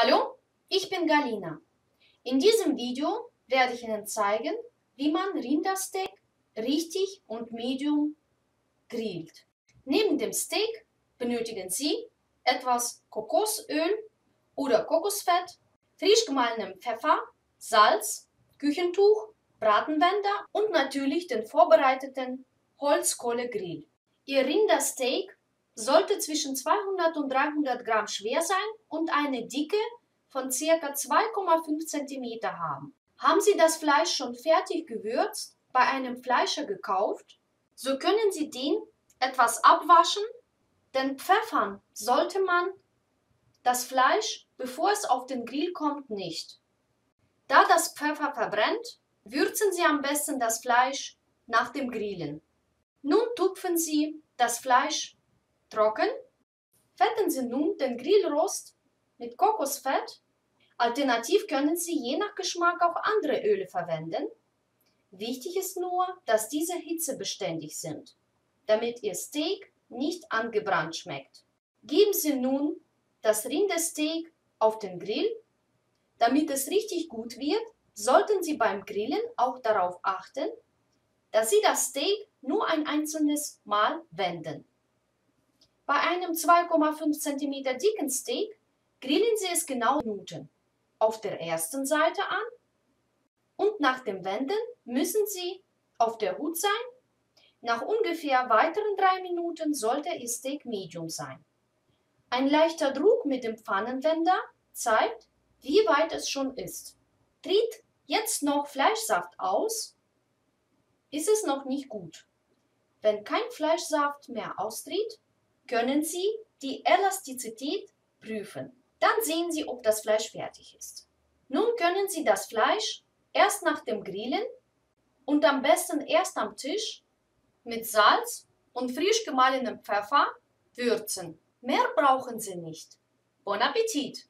Hallo, ich bin Galina. In diesem Video werde ich Ihnen zeigen, wie man Rindersteak richtig und medium grillt. Neben dem Steak benötigen Sie etwas Kokosöl oder Kokosfett, frisch gemahlenem Pfeffer, Salz, Küchentuch, Bratenbänder und natürlich den vorbereiteten Holzkohlegrill. Ihr Rindersteak sollte zwischen 200 und 300 Gramm schwer sein und eine Dicke von ca. 2,5 cm haben. Haben Sie das Fleisch schon fertig gewürzt bei einem Fleischer gekauft, so können Sie den etwas abwaschen, denn pfeffern sollte man das Fleisch, bevor es auf den Grill kommt, nicht. Da das Pfeffer verbrennt, würzen Sie am besten das Fleisch nach dem Grillen. Nun tupfen Sie das Fleisch trocken, fetten Sie nun den Grillrost mit Kokosfett. Alternativ können Sie je nach Geschmack auch andere Öle verwenden. Wichtig ist nur, dass diese hitzebeständig sind, damit Ihr Steak nicht angebrannt schmeckt. Geben Sie nun das Rindersteak auf den Grill. Damit es richtig gut wird, sollten Sie beim Grillen auch darauf achten, dass Sie das Steak nur ein einzelnes Mal wenden. Bei einem 2,5 cm dicken Steak grillen Sie es genau Minuten auf der ersten Seite an und nach dem Wenden müssen Sie auf der Hut sein. Nach ungefähr weiteren 3 Minuten sollte Ihr Steak medium sein. Ein leichter Druck mit dem Pfannenwender zeigt, wie weit es schon ist. Tritt jetzt noch Fleischsaft aus, ist es noch nicht gut. Wenn kein Fleischsaft mehr austritt, können Sie die Elastizität prüfen. Dann sehen Sie, ob das Fleisch fertig ist. Nun können Sie das Fleisch erst nach dem Grillen und am besten erst am Tisch mit Salz und frisch gemahlenem Pfeffer würzen. Mehr brauchen Sie nicht. Bon Appetit!